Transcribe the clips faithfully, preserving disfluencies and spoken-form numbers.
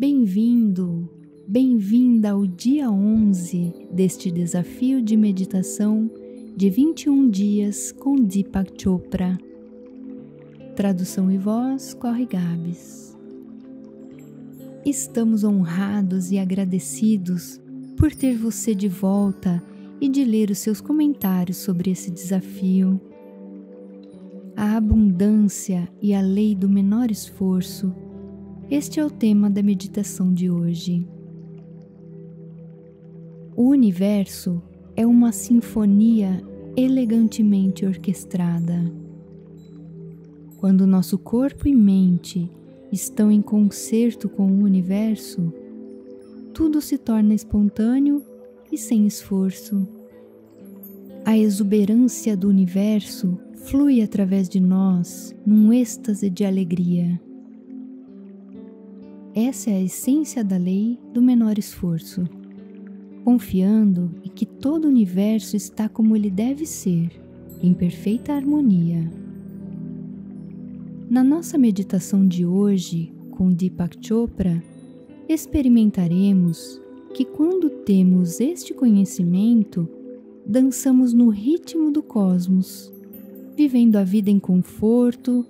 Bem-vindo, bem-vinda ao dia onze deste desafio de meditação de vinte e um dias com Deepak Chopra. Tradução e voz, CorreGabs. Estamos honrados e agradecidos por ter você de volta e de ler os seus comentários sobre esse desafio. A abundância e a lei do menor esforço. Este é o tema da meditação de hoje. O universo é uma sinfonia elegantemente orquestrada. Quando nosso corpo e mente estão em concerto com o universo, tudo se torna espontâneo e sem esforço. A exuberância do universo flui através de nós num êxtase de alegria. Essa é a essência da lei do menor esforço, confiando em que todo o universo está como ele deve ser, em perfeita harmonia. Na nossa meditação de hoje, com Deepak Chopra, experimentaremos que quando temos este conhecimento, dançamos no ritmo do cosmos, vivendo a vida em conforto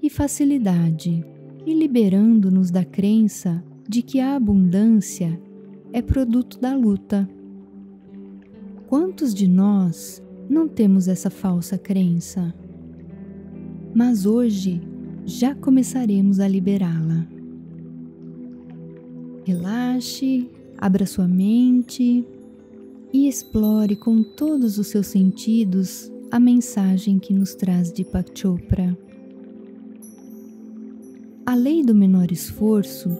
e facilidade e liberando-nos da crença de que a abundância é produto da luta. Quantos de nós não temos essa falsa crença? Mas hoje já começaremos a liberá-la. Relaxe, abra sua mente e explore com todos os seus sentidos a mensagem que nos traz Deepak Chopra. A lei do menor esforço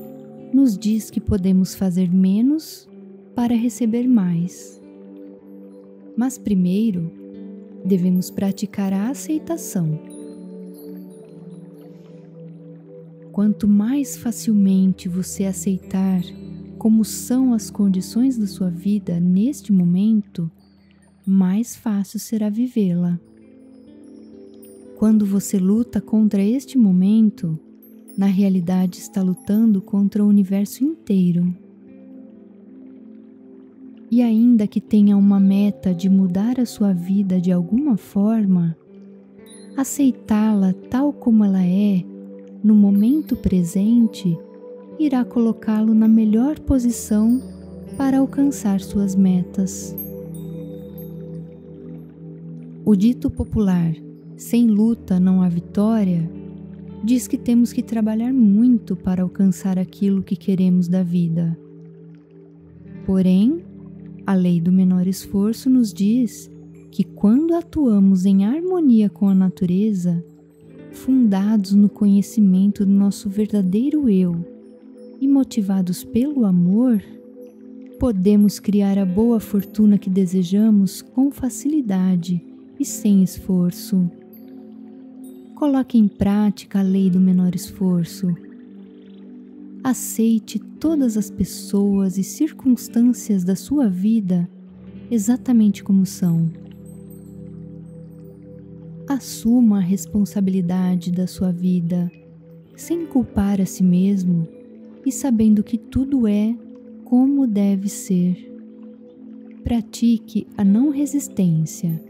nos diz que podemos fazer menos para receber mais. Mas primeiro, devemos praticar a aceitação. Quanto mais facilmente você aceitar como são as condições da sua vida neste momento, mais fácil será vivê-la. Quando você luta contra este momento, na realidade está lutando contra o universo inteiro. E ainda que tenha uma meta de mudar a sua vida de alguma forma, aceitá-la tal como ela é, no momento presente, irá colocá-lo na melhor posição para alcançar suas metas. O dito popular, sem luta não há vitória, diz que temos que trabalhar muito para alcançar aquilo que queremos da vida. Porém, a lei do menor esforço nos diz que quando atuamos em harmonia com a natureza, fundados no conhecimento do nosso verdadeiro eu e motivados pelo amor, podemos criar a boa fortuna que desejamos com facilidade e sem esforço. Coloque em prática a lei do menor esforço. Aceite todas as pessoas e circunstâncias da sua vida exatamente como são. Assuma a responsabilidade da sua vida, sem culpar a si mesmo e sabendo que tudo é como deve ser. Pratique a não resistência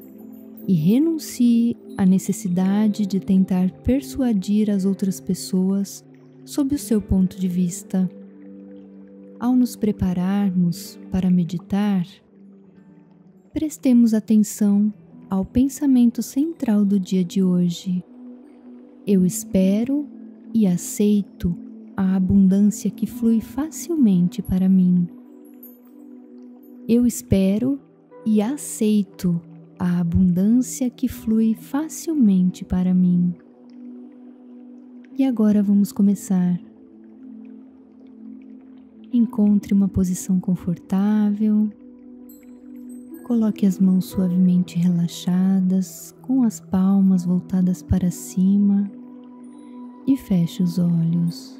e renuncie à necessidade de tentar persuadir as outras pessoas sob o seu ponto de vista. Ao nos prepararmos para meditar, prestemos atenção ao pensamento central do dia de hoje. Eu espero e aceito a abundância que flui facilmente para mim. Eu espero e aceito a abundância que flui facilmente para mim. E agora vamos começar. Encontre uma posição confortável. Coloque as mãos suavemente relaxadas, com as palmas voltadas para cima e feche os olhos.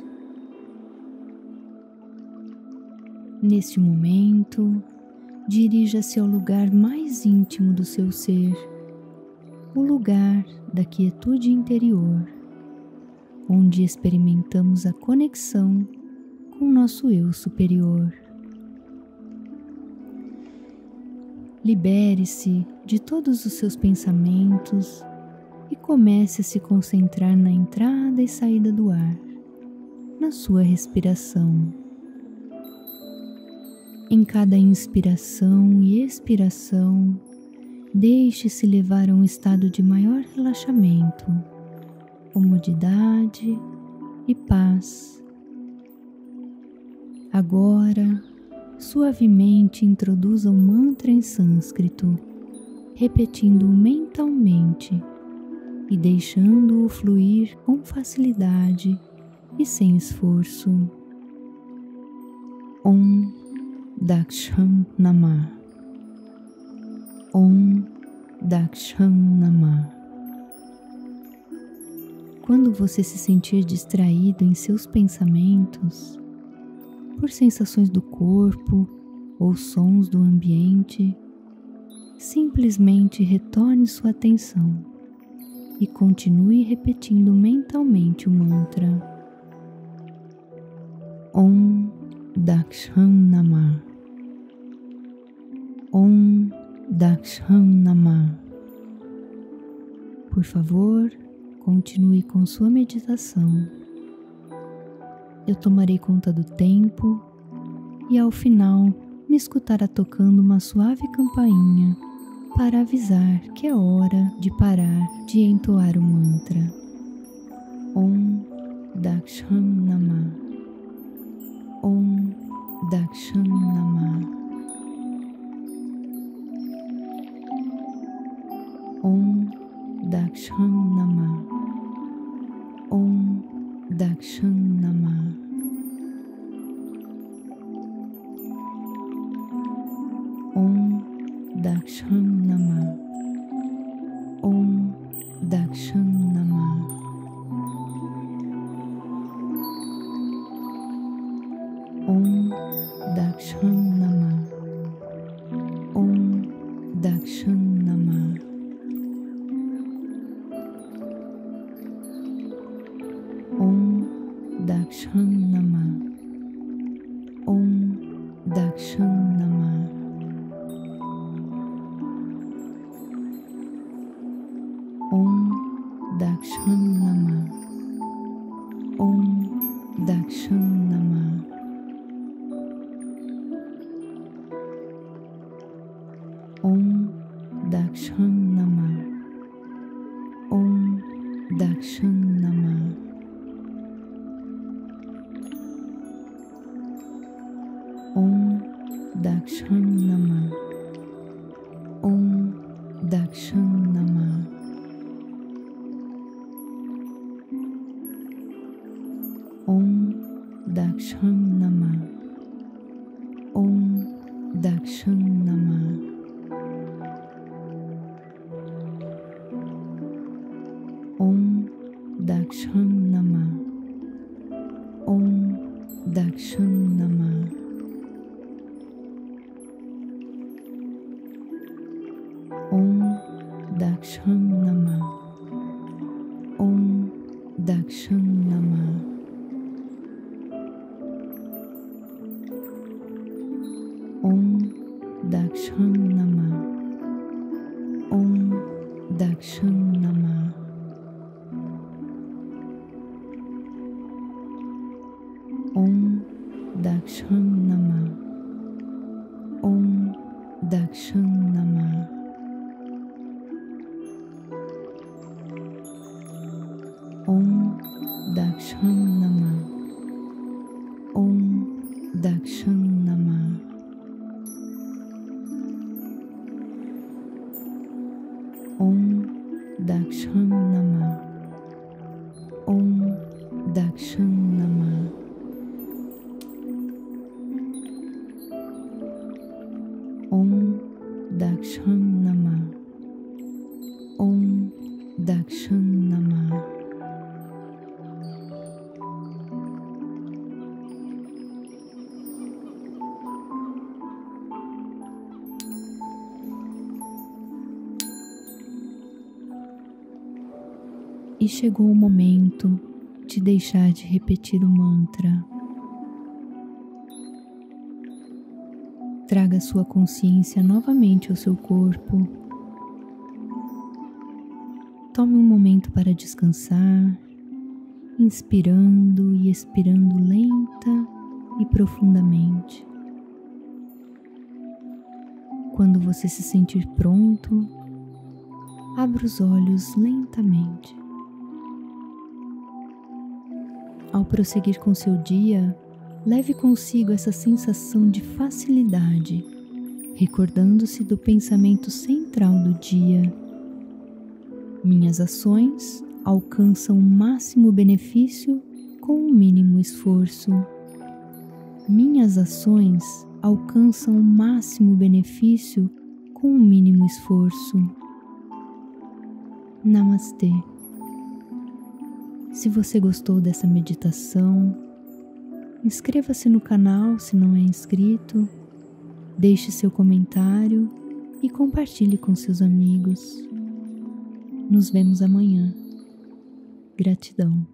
Neste momento, dirija-se ao lugar mais íntimo do seu ser, o lugar da quietude interior, onde experimentamos a conexão com o nosso eu superior. Libere-se de todos os seus pensamentos e comece a se concentrar na entrada e saída do ar, na sua respiração. Em cada inspiração e expiração, deixe-se levar a um estado de maior relaxamento, comodidade e paz. Agora, suavemente introduza o mantra em sânscrito, repetindo-o mentalmente e deixando-o fluir com facilidade e sem esforço. Om Daksham Namah. Om Daksham Namah. Quando você se sentir distraído em seus pensamentos, por sensações do corpo ou sons do ambiente, simplesmente retorne sua atenção e continue repetindo mentalmente o mantra Om Daksham Namah. Om Daksham Namah. Por favor, continue com sua meditação. Eu tomarei conta do tempo e ao final me escutará tocando uma suave campainha para avisar que é hora de parar de entoar o mantra Om Daksham Namah. Om Daksham Namah. Om Daksham Namah. Om Daksham Namah. Om Daksham Namah. Om Daksham Namah. Om Daksham Namah. Om Daksham Namah. Om Daksham Namah. Om Daksham Namah. Om Daksham Namah. Om Daksham Namah. Om Daksham Namah. Om Daksham Namah. Om Daksham Namah. Om Daksham Namah. Om Daksham Namah. Om Daksham Namah. Om Daksham Namah. Om Daksham Namah. Om Daksham Namah. Om Daksham Namah. Om Daksham Namah. Om Daksham Namah. Om Daksham Namah. Om Daksham Namah. Om Daksham Namah. Om Daksham Namah. Om Daksham Namah. Om Daksham Namah. Om Daksham Namah. Om Daksham Namah. E chegou o momento de deixar de repetir o mantra Traga sua consciência novamente ao seu corpo. Tome um momento para descansar, inspirando e expirando lenta e profundamente. Quando você se sentir pronto, abra os olhos lentamente. Ao prosseguir com seu dia, leve consigo essa sensação de facilidade, recordando-se do pensamento central do dia. Minhas ações alcançam o máximo benefício com o mínimo esforço. Minhas ações alcançam o máximo benefício com o mínimo esforço. Namastê. Se você gostou dessa meditação, inscreva-se no canal se não é inscrito, deixe seu comentário e compartilhe com seus amigos. Nos vemos amanhã. Gratidão.